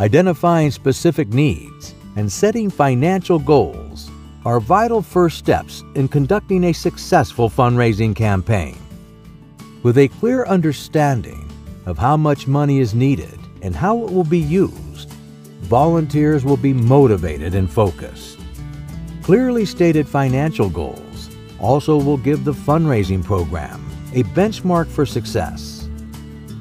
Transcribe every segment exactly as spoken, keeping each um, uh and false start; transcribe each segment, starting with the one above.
Identifying specific needs and setting financial goals are vital first steps in conducting a successful fundraising campaign. With a clear understanding of how much money is needed and how it will be used, volunteers will be motivated and focused. Clearly stated financial goals also will give the fundraising program a benchmark for success.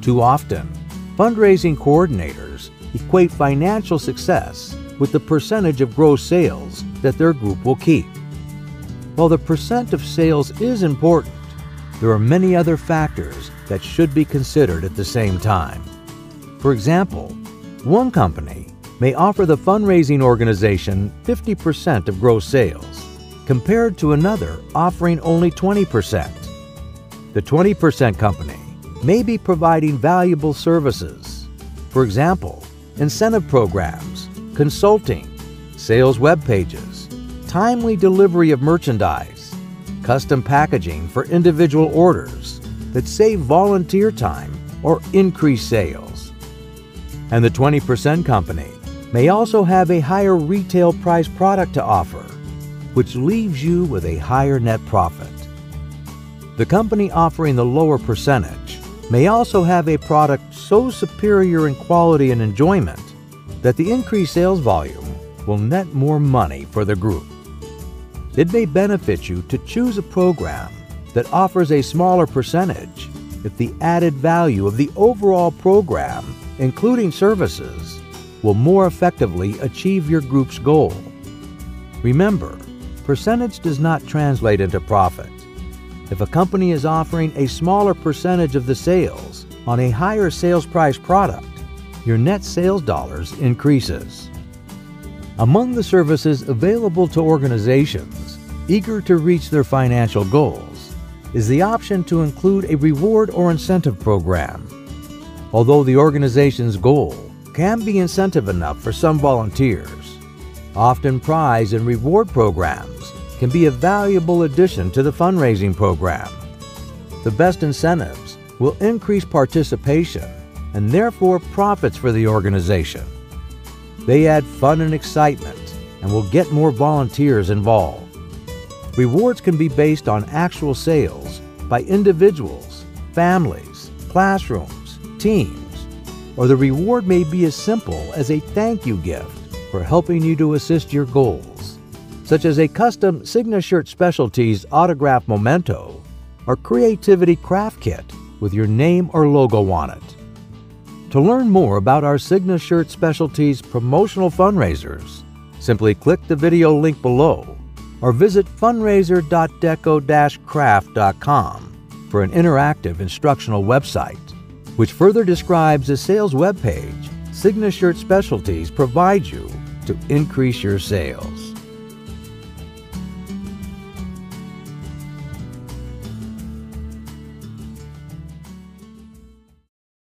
Too often, fundraising coordinators equate financial success with the percentage of gross sales that their group will keep. While the percent of sales is important, there are many other factors that should be considered at the same time. For example, one company may offer the fundraising organization fifty percent of gross sales, compared to another offering only twenty percent. The twenty percent company may be providing valuable services, for example, incentive programs, consulting, sales web pages, timely delivery of merchandise, custom packaging for individual orders that save volunteer time or increase sales. And the twenty percent company may also have a higher retail price product to offer, which leaves you with a higher net profit. The company offering the lower percentage may also have a product so superior in quality and enjoyment that the increased sales volume will net more money for the group. It may benefit you to choose a program that offers a smaller percentage if the added value of the overall program, including services, will more effectively achieve your group's goal. Remember, percentage does not translate into profit. If a company is offering a smaller percentage of the sales on a higher sales price product, your net sales dollars increases. Among the services available to organizations eager to reach their financial goals is the option to include a reward or incentive program. Although the organization's goal can be incentive enough for some volunteers, often prize and reward programs can be a valuable addition to the fundraising program. The best incentives will increase participation and therefore profits for the organization. They add fun and excitement and will get more volunteers involved. Rewards can be based on actual sales by individuals, families, classrooms, teams, or the reward may be as simple as a thank you gift for helping you to assist your goals, such as a custom SIGnaShirt Specialties autographed memento or creativity craft kit with your name or logo on it. To learn more about our SIGnaShirt Specialties promotional fundraisers, simply click the video link below or visit fundraiser dot deco dash craft dot com for an interactive instructional website, which further describes the sales webpage SIGnaShirt Specialties provides you to increase your sales.